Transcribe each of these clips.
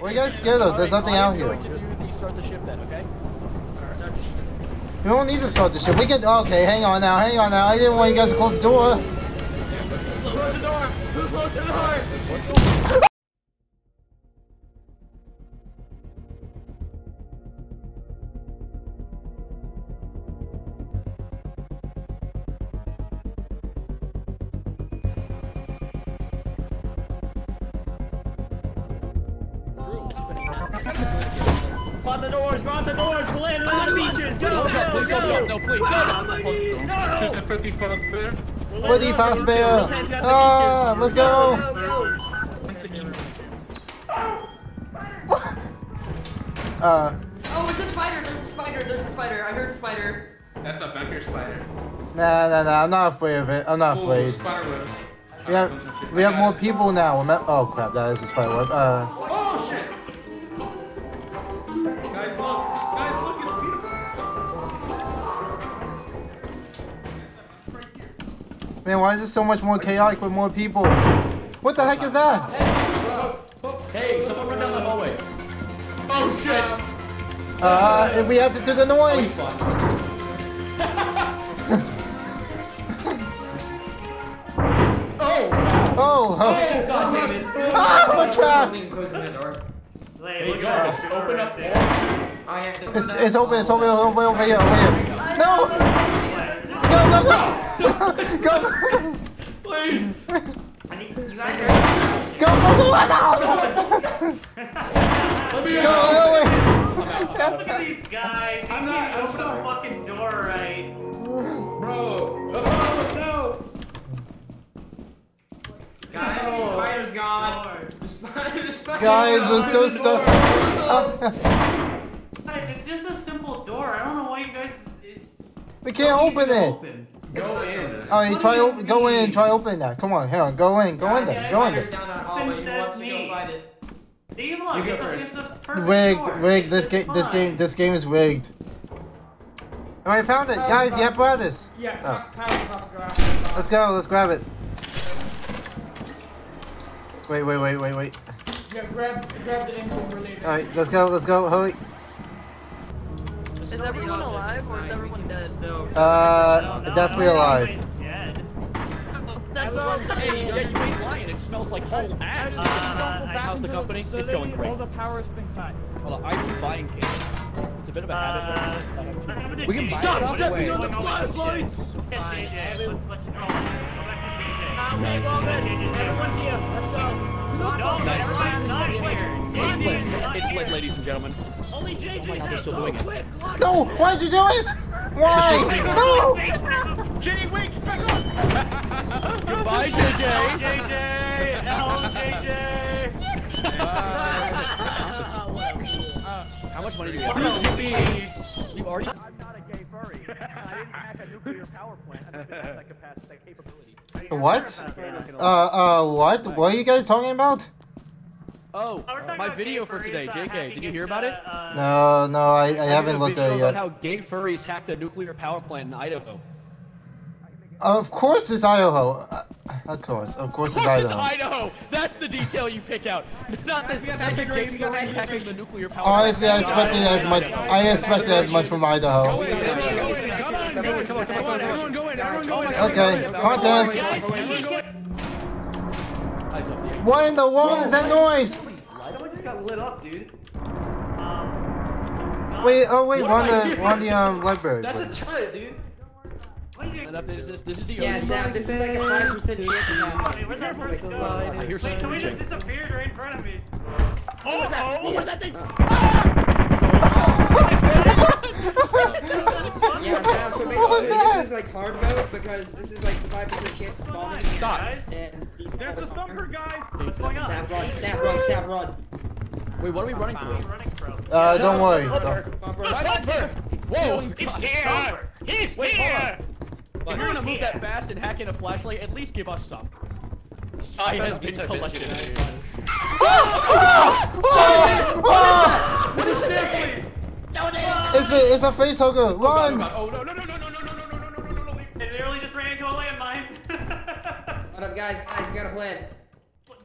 Well, you guys scared though. There's nothing out here. Start the ship then, okay? We don't need to start the ship. We can. Okay, hang on now. Hang on now. I didn't want you guys to close the door. Close the door. Close the door. Run the doors, we'll land on the beaches! Go, go, go! No, please, no! Shoot the 50-foot spear. 50-foot spear! Ah, let's go! Oh, it's a spider! There's a spider! There's a spider! I heard a spider! That's a back here spider. Nah, nah, nah, I'm not afraid of it. I'm not afraid. Spider web. We have more people now. Oh, crap, that is a spider web. Oh, shit! Guys, look, it's beautiful! Man, why is there so much more chaotic with more people? What the heck is that? Hey, someone run down the hallway. Oh, shit! If we have to do the noise! Oh! Oh! Oh, God damn it! Ah, we're trapped! Hey, guys, open up there. It's open, it's open, over here, over here. No! Go, go, go! Go! Please! Go, go, go! No! Let me go! Look at these guys. I'm so fucking door right. Bro. Oh, no! Guys, the spider's gone. The spider's guys, we're still stuck. It's just a simple door. I don't know why you guys. We can't open it. Open. Go in. Oh, right, try open. Go in. Try opening that. Come on, hang on. Go in. Go in there. Go in there. Rigged. Rigged. This game is rigged. Oh, I found it, guys. You have brothers. Yeah. Oh. Let's go. Let's grab it. Wait. Yeah, grab the engine. We're leaving. All right, let's go. Let's go. Hurry. Is everyone alive or is everyone dead? No, definitely alive. That's all. Hey, yeah, you ain't lying. It smells like whole ass. How's the company? It's going great. All the power's been cut. Hold on, I'm buying games. It's a bit of a habit. We can stop stepping on the flashlights. JJ, let's draw. Go back to JJ. Okay, well then, everyone's here. Let's go. No, that's not here. It's lit, ladies and gentlemen. Only JJ's oh still doing it. No, why'd you do it? Why? No! JJ, wait, back up! Goodbye, JJ! JJ! Hello, JJ! How much money do you have? You've already. I'm not a gay furry. I didn't hack a nuclear power plant. I didn't have that capacity, that capability. What? What? What are you guys talking about? Oh, my video for today, JK. Did you hear about it? No, I haven't looked at it yet. How gay furries hacked a nuclear power plant in Idaho. Of course it's Idaho. Of course it's Idaho. Of course it's Idaho. That's the detail you pick out. Not that gay furries hacking the nuclear power plant. Honestly, I expected as much from Idaho. Okay, content. What in the world is that noise? Wait, oh wait, run the Blackberry. That's a turret, dude. This is the yeah, Sam, this is like a 5% chance of that. I hear screams. It disappeared right in front of me. Oh, what was that thing? Yeah, Sam, so basically this is like hard mode because this is like the 5% chance of spawning. Stop. And there's the thumper, guys. What's going on? Sam, run. Wait, what are we running for? Don't worry. Whoa, it's here. He's here. If you're gonna move that fast and hack in a flashlight, at least give us some. Side has been collected. What is that? It's a face hugger. Run! Oh no! It literally just ran into a landmine. What up, guys? Guys, I got a plan.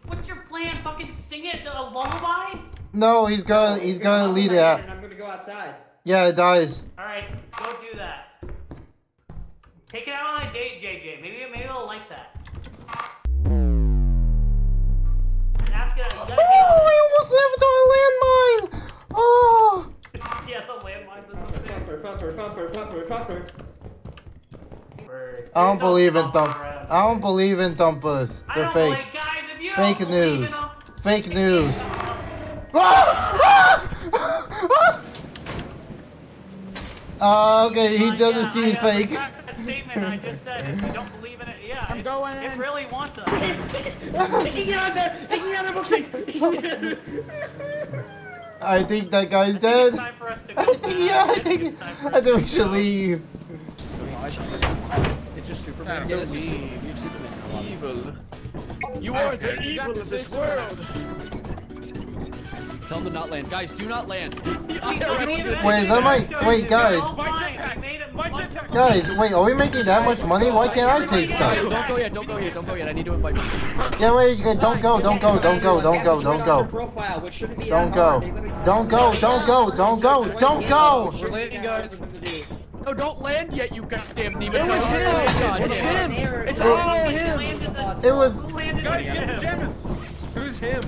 What's your plan? Fucking sing it, a lullaby? No, he's gonna lead it out. I'm gonna go outside. Yeah, it dies. All right, go do that. Take it out on a date, JJ. Maybe I'll like that. Oh, I almost left on a landmine. Oh. Yeah, the landmine. Thumper. I don't believe in thumpers. I don't believe in thumpers. They're fake. Fake news. Fake news. Okay, he doesn't seem fake. That statement I just said. If you don't believe in it, yeah. I'm going in. It really wants us. They can get out there. They can get out. I think that guy's dead. I think we should leave. It's just Superman. So leave. You're Superman. Evil. You are the evil of this world. Tell them to not land. Guys, do not land. Wait, guys. Guys, wait, are we making that much money? Why can't I take some? Don't go yet. I need to invite you. Yeah, wait, don't go. We're landing, guys. No, don't land yet, you goddamn demon. It was him. It's him. It's all him. It was. Guys, Jim. Who's him?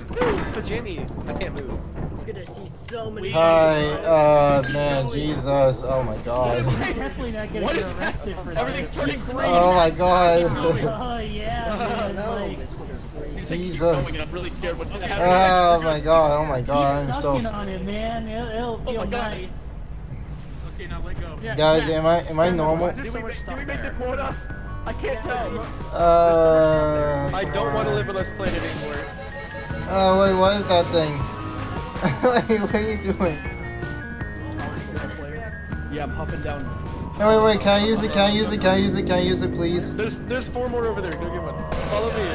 Jimmy. I can't move. You're gonna see so many. Hi, man, Jesus. Oh my God. What is happening? Everything's turning green. Oh my God. Oh yeah. Jesus. Oh my God. Oh my God. I'm so. Oh my God. Okay, now let go. Yeah, guys, am I normal? Did we make the quota? I can't tell. I don't want to live on this planet anymore. Oh wait, what is that thing? What are you doing? Yeah, I'm hopping down. Hey, wait, can I use it, please? There's four more over there. Go get one. Follow me.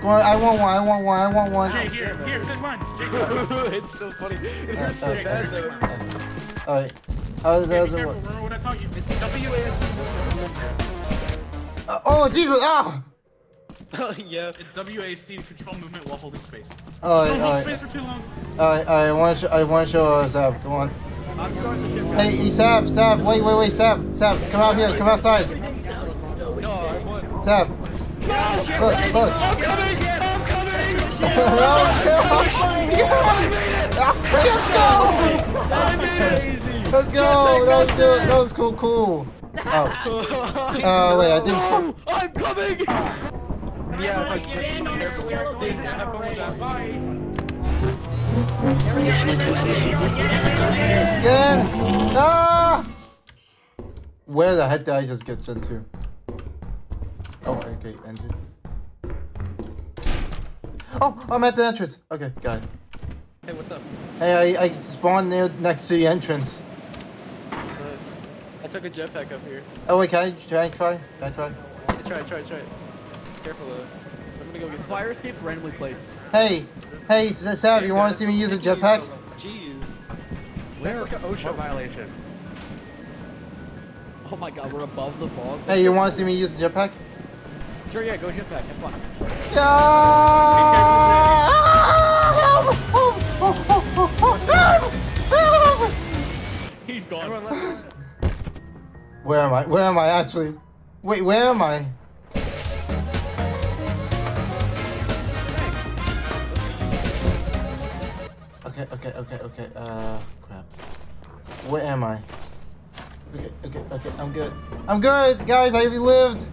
Come on, I want one. Jay, here, this one. Jay, it's so funny. It hurts so bad though. Alright, how does it work? Oh, Jesus, ow! Yeah, it's WASD to control movement while holding space. Alright. Alright, I want to show Sav, come on. Hey, Sav, wait, Sav, come out here, come outside. Sav. Look. I'm coming! Let's go! Let's do it! That was cool. Oh. Wait, I didn't. I'm coming! Yeah, I stand on this skeleton. Where the heck did I just get sent to? Oh, okay, engine. Oh, I'm at the entrance. Okay, got it. Hey, what's up? Hey, I spawned next to the entrance. Nice. I took a jetpack up here. Oh wait, can I try? Try it. Careful though. I'm gonna go get fire escape randomly placed. Hey, Sav, you wanna see me use a jetpack? Jeez. Where? That's like an OSHA violation. Oh my God, we're above the fog. Hey, you wanna see me use a jetpack? Sure, yeah, go jetpack, have fun. Yeah! He's gone. Where am I actually? Wait, where am I? Okay. Crap. Where am I? Okay. I'm good, guys. I lived.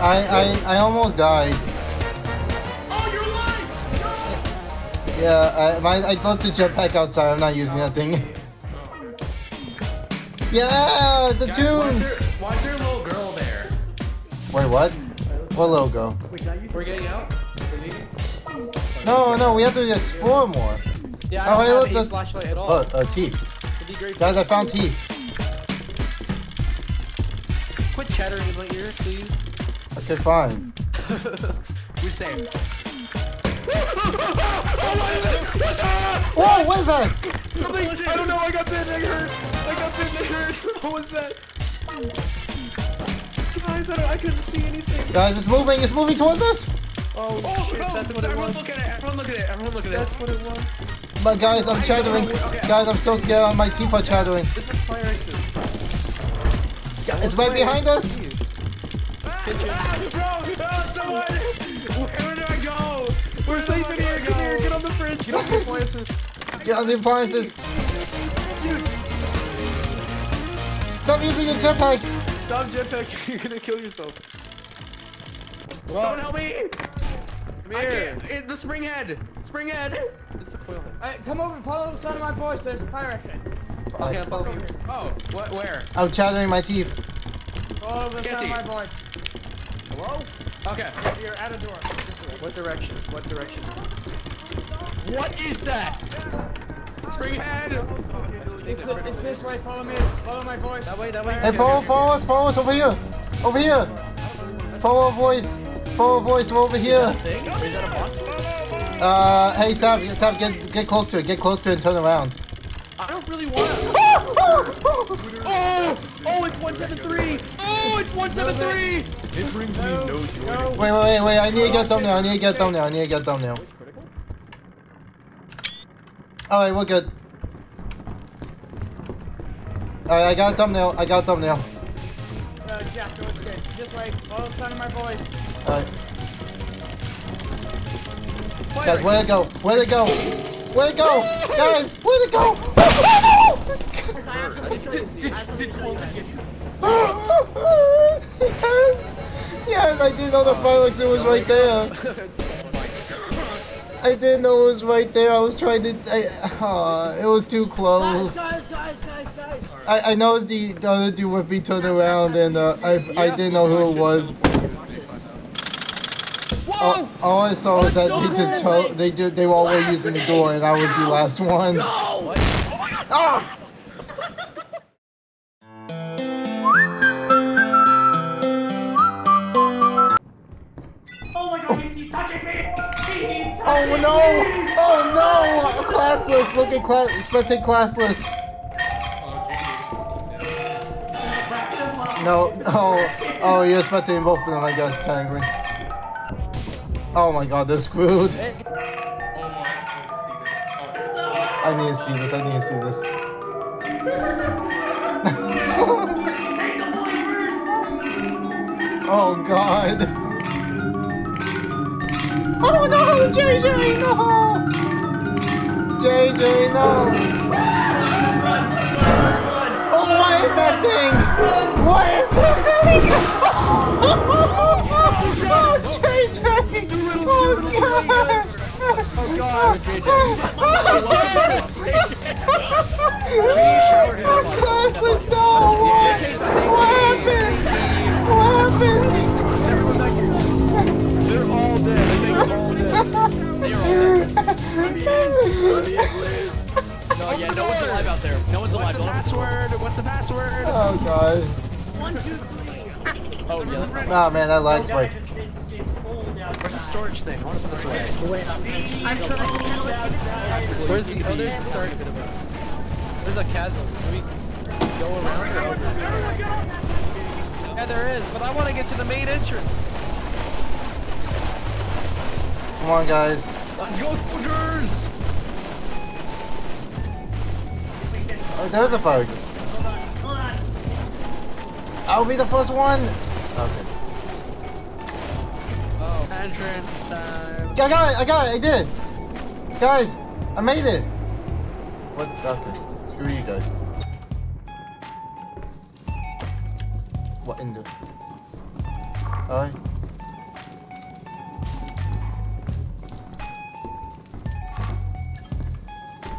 I almost died. Oh, you're alive! No! Yeah, I thought the jetpack outside. I'm not using that thing. Yeah, the tunes. Why's there a little girl there? Wait, what? What little girl? We're getting out. We're leaving. No, we have to explore more. Yeah, I don't have a flashlight at all. Oh, teeth. Guys, I found teeth. Quit chattering in my ear, please. Okay, fine. We're safe. Whoa, what is that? Something, I don't know, I got bit and it hurt. What was that? so I couldn't see anything. Guys, it's moving towards us. Oh shit, that's what it was. Everyone look at it. That's what it was. But guys, I'm shadowing. Okay. Guys, I'm so scared. My teeth are shadowing. It's right behind us. Where do I go? We're safe in here. Get on the fridge. Get on the appliances. Stop using your jetpack! Stop jetpack, you're gonna kill yourself. Whoa. Someone help me! Come here! It's the spring head! Spring head! It's the coil head. Alright, come over, follow the sound of my voice, there's a fire exit. I can't follow you. Oh, what, where? I'm chattering my teeth. Follow the sound of my voice. Hello? Okay. You're at a door. What direction? What direction? What is that? Spring head! It's this way, follow me, follow my voice. That way. Hey, follow us, over here. Follow our voice, we're over here. Hey, Sav, get close to it, and turn around. I don't really want to. Oh, it's 173. It brings me no joy. Wait, I need to get down there. Alright, we're good. Alright, I got a thumbnail. Jack, go with the gate. Just wait. Follow the sound of my voice. Alright. Guys, where'd it go? Guys, where'd it go? Yes, I didn't know the fire exit was right there. I didn't know it was right there. I was trying to. It was too close. Guys. I noticed the other dude would be turned around, and I didn't know who it was. Whoa! All I saw was that they were always using the door, and I was the last one. No! Ah! Oh no! Classless! Look at Classless! Expecting Classless! No, oh, you're expecting both of them, I guess, technically. Oh my god, they're screwed! I need to see this. Oh god! Oh no, JJ, no! JJ, no! Oh, what is that thing? Oh, JJ! Oh god! What's the password? Oh god. 1, 2, 3. Oh yeah. Nah, man, that light's like. Where's the storage thing? I want to put this away. I'm trying to handle it. Where's the other storage bit of it? There's a chasm. Can we go around? Yeah, there is, but I want to get to the main entrance. Come on, guys. Let's go, soldiers! Oh, there's a fire. Hold on. I'll be the first one. Okay. Oh, entrance time. I got it. Guys, I made it. What? Okay. Screw you guys. What in the? Alright.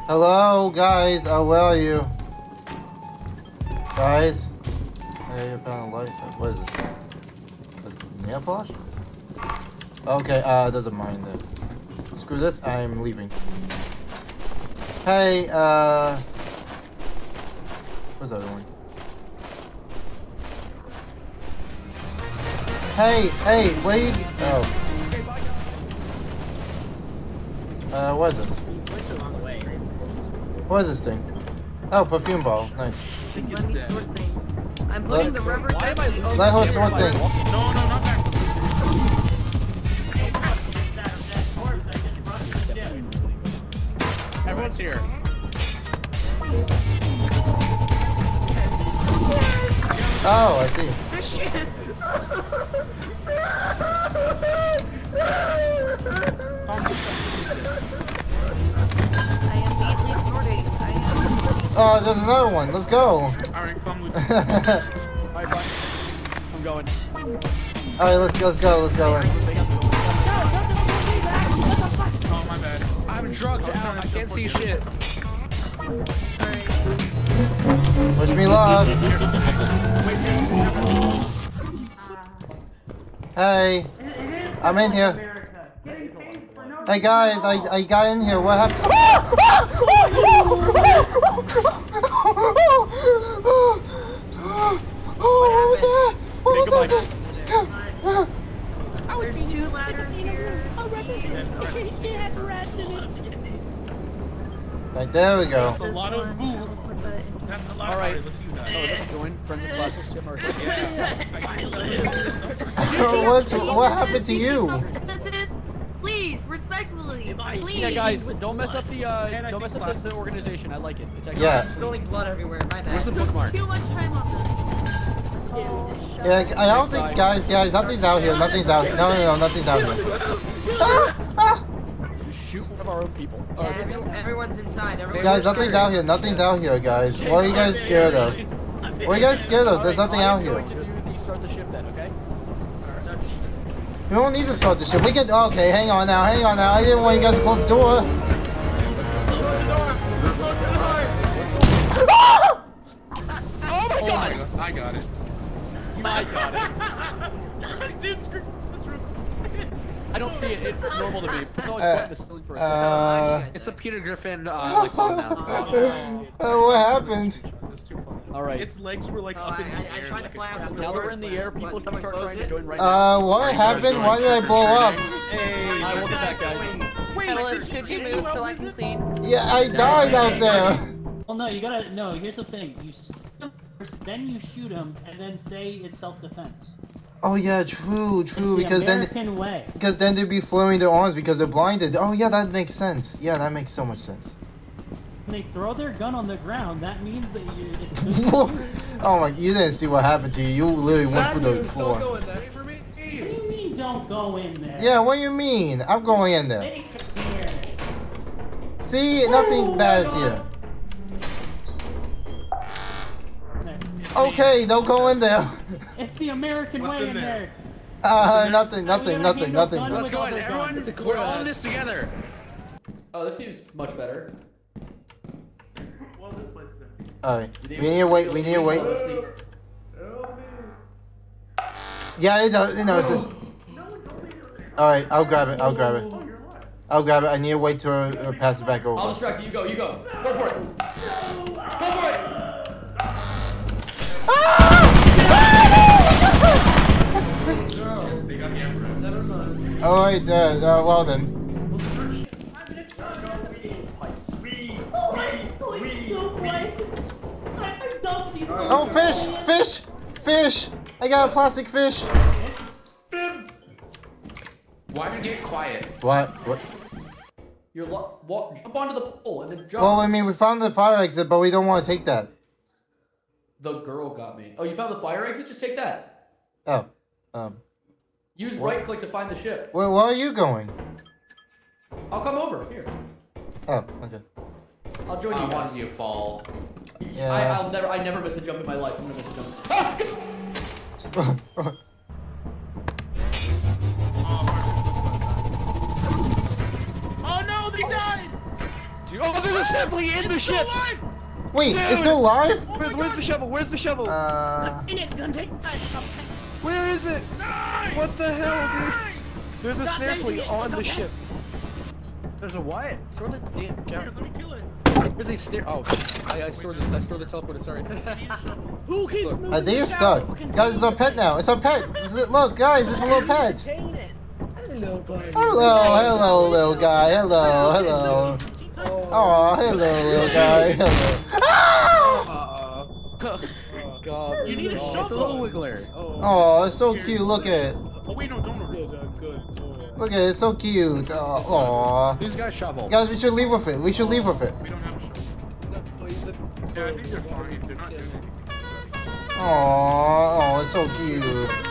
Hello, guys. Where are you? Guys? Hey, you found a light. What is it? Nail polish? Okay, doesn't mind that. Screw this, I'm leaving. Hey, where's the other one? Hey, where you... Oh. What is it? What is this thing? Oh, perfume bottle. Nice. Let me sort things. I I'm putting the rubber ducky over that host one thing. No, no, not back. Everyone's here. Oh, I see. I am neatly sorting. Oh, there's another one. Let's go. Alright, come with me. Alright, bye. I'm going. Alright, let's go. Right. Oh, my bad. I'm drugged out. I can't see shit. Alright. Wish me luck. Hey. I'm in here. Hey, guys. I got in here. What happened? Oh, what was that? There's two ladders here. Right, there we go. That's a lot of move. That's a lot. All right, let's use that. Oh, let's join friends of Classlessbook95. What happened to you? Please, respectfully. Please. Yeah, guys, don't mess up the organization. I like it. It's actually spilling blood everywhere. My bad. Where's the bookmark? Too much time on this. Yeah, I don't think, guys, nothing's out here. No, nothing's out here. Shoot one of our own people. Everyone's inside. Guys, nothing's out here. Nothing's out here, guys. What are you guys scared of? What are you guys scared of? There's nothing out here. Start the ship then, okay? We don't need to start this shit. We could. Okay, hang on now. I didn't want you guys to close the door. Oh my god! Oh my god. I got it. Dude, screw this room. I don't see it. It's normal to me. It's always quite in the ceiling for a second. It's a Peter Griffin. Like phone now. What happened? All right. Its legs were like up in the air. I tried to fly out. Now that we're in the air, people start trying to join right now. What happened? Why did I blow up? Hey, I won't get back, guys. Wait, could you move so I can see? Yeah, I died out there. Well, no, you gotta. No, here's the thing. You then you shoot him, and then say it's self-defense. Oh yeah, true. Because then they'd be flailing their arms because they're blinded. Oh yeah, that makes sense. Yeah, that makes so much sense. They throw their gun on the ground, that means that you... Oh my, you didn't see what happened to you. You literally went through the floor. Don't go in there. What do you mean don't go in there? Yeah, what do you mean? I'm going in there. See, nothing bad is here. Okay, don't go in there. It's the American way in there. Nothing. Let's go in, everyone. We're all in this together. Oh, this seems much better. Alright, we need to wait. Yeah, it knows this. Alright, I'll grab it. I need to wait till I pass it back over. I'll distract you. You go. Go for it. Ah! Alright, well then. Oh, fish! I got a plastic fish! Why did you get quiet? What? You're jump onto the pole and then jump. Well, I mean, we found the fire exit, but we don't want to take that. The girl got me. Oh, you found the fire exit? Just take that. Oh. Use right click to find the ship. Well, where are you going? I'll come over. Here. Oh, okay. I'll join you. I wanted you to fall. Yeah. I never miss a jump in my life. I'm gonna miss a jump. Ah! Oh no, they died! Dude, there's a assembly in the ship! Alive! Wait, dude, it's still alive? Oh where's the shovel? Where is it? Nine! What the hell, dude? There's a snare fleet on the ship. There's a what? Sort of damn jump. Let me kill it. There's a stair. Oh, I stored the teleporter. Sorry. Who keeps moving? I think it's stuck. Guys, it's our pet now. It's our pet. Look, guys, it's a little pet. Hello, little guy. Hello. Oh, hello, little guy. Hello. god. You need a shovel. It's a wiggler. Oh, it's so cute. Look at it. Oh, wait, no, don't. Look at it. It's so cute. Aw. Who's got a shovel? Guys, we should leave with it. We should leave with it. We don't have a shovel. Yeah, I think they're fine. They're not doing anything. Aww. Oh, it's so cute.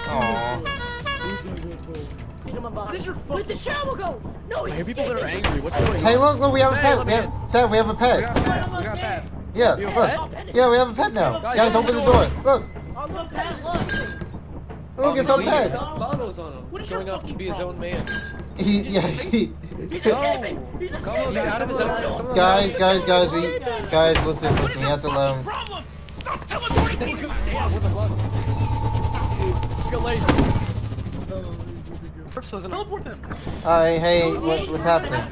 Aww. Where'd the shovel go? No, I hear people that are angry. What's going on? Hey, look, we have a pet. Sam, we have a pet. We got a pet. Yeah, look. Yeah, we have a pet now. Guys, open the door. Look. Look, it's our pet. What is your fucking problem? To be his own man. Guys, listen. We have to let him. Stop teleporting me. Hey, what's happening?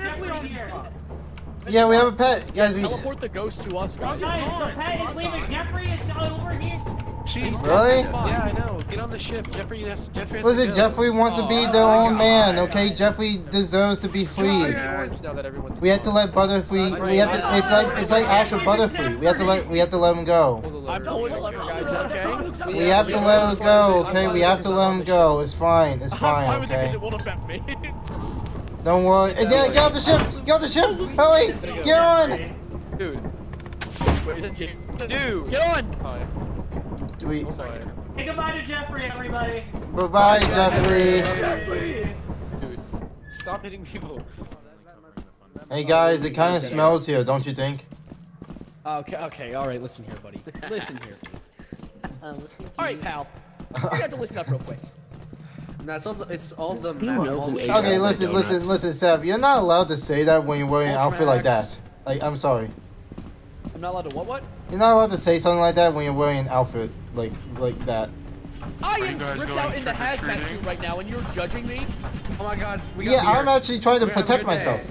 Yeah, we have a pet. Guys, teleport the ghost to us, guys. The pet is leaving. Jeffrey is over here. Really? Yeah, I know. Get on the ship. Jeffrey has listen, Jeffrey wants to be their own man, okay? Jeffrey deserves to be free. We have to let Butterfree. It's like Ash or Butterfree. We have to let him go. We have to let him go, okay? We have to let him go. It's fine, okay? Don't worry. Get out the ship! Get out the ship! Hurry! Get on! Dude! Get on! Say goodbye to Jeffrey, everybody. Bye-bye, Jeffrey. Dude, stop hitting people. Hey guys, it kind of smells here, don't you think? Okay, all right, listen here, buddy. Listen here. All right, pal. You have to listen up real quick. Okay, listen, Sav. You're not allowed to say that when you're wearing an outfit like that. Like, I'm sorry. I'm not allowed to what? You're not allowed to say something like that when you're wearing an outfit like that. I am ripped out into hazmat suit right now, and you're judging me? Oh my god. I'm actually trying to protect myself.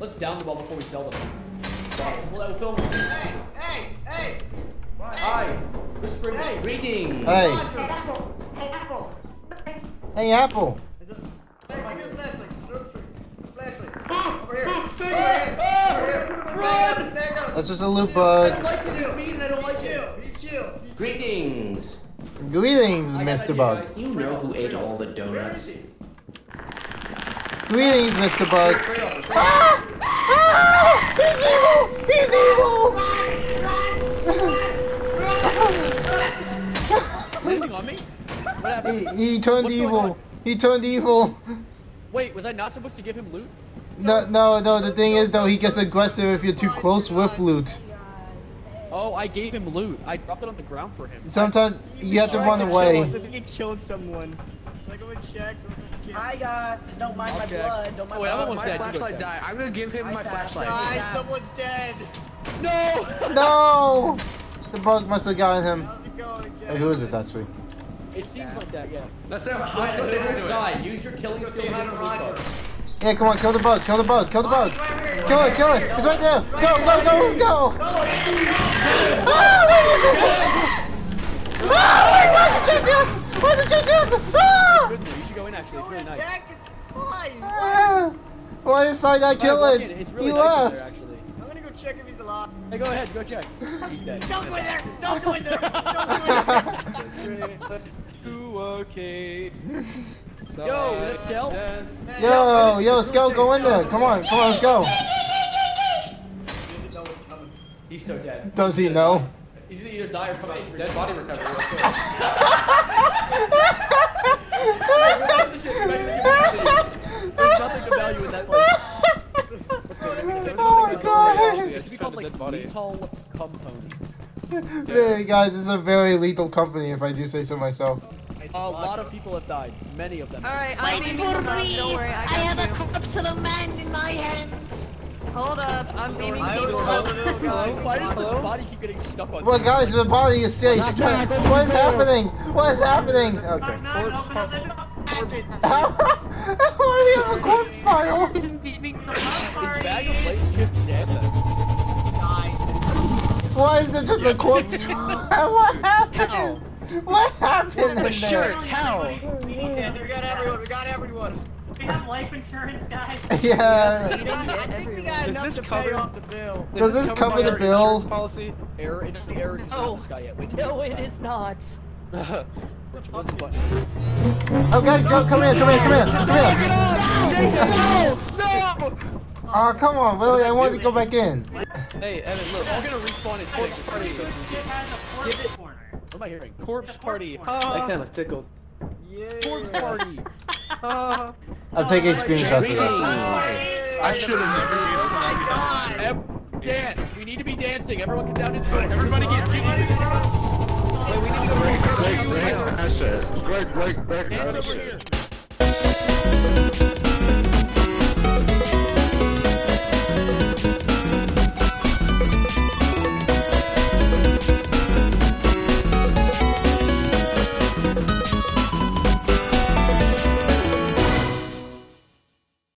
Let's down the ball before we sell them. Hey! Hi. Hey. Greetings. Hey. Hey, Apple. That's just a loot bug. Greetings. Greetings, Mr. Bug. You know who ate all the donuts? Greetings, Mr. Bug. Ah! Ah! He's evil! He's evil! He turned evil. He turned evil. Wait, was I not supposed to give him loot? No, the thing is, though, he gets aggressive if you're too close with loot. Oh, I gave him loot. I dropped it on the ground for him. Sometimes you have to run away. I think he killed someone. Should I go and check? I got... Don't mind my blood. Don't mind my blood. Wait, I'm almost dead. My flashlight died. I'm gonna give him my flashlight. Guys, someone's dead. No! No! The bug must have gotten him. Hey, who is this, actually? It seems like that, yeah. Let's go outside. Use your killing skill. Yeah, come on, kill the bug. Kill it. It's right there. Go. Why is it chasing us? Ah! You should go in, actually. It's really nice. Why decided I kill it? He left. I'm gonna go check if he's alive. Hey, go ahead, go check. He's dead. Don't go in there. Okay. Yo, that's Skel. Yo, Skel, go in there. Come on, let's go. He's so dead. Does he know? He's gonna either die or come out with dead body recovery. There's nothing to value in that one. Oh my god. It should be called like Lethal Company. Hey guys, this is a very lethal company if I do say so myself. A lot of people have died. Many of them. Alright, wait for me! Don't worry, I have a corpse of a man in my hands! Hold up, I'm beaming people up. Why does the body keep getting stuck on? Well guys, the body is staying stuck. What is happening? What is happening? Okay. Why do you have a corpse pile? Is Bag of Lace Chip dead? Why is there just a corpse? What happened? What happened in the shirts? How? Okay, we got everyone. We got everyone. We have life insurance, guys. Yeah. I think we got enough to pay off the bill. Does this cover the bill? Policy. Error. It doesn't error. No. No, it is not. Oh, guys, go! Come here! Come here! Come here! Come here! No! Oh, come on, Willie, I wanted to go back in. Hey, Evan, look, I'm gonna respawn in corpse party. What am I hearing? Corpse party. That kind of tickled. Yeah. Corpse party. I'm taking screenshots of this. I should have never been a slime. Dance. We need to be dancing. Everyone come down and do it. Everybody get jiggy. Wait, wait, wait. That's it. Wait, wait, wait. That's it.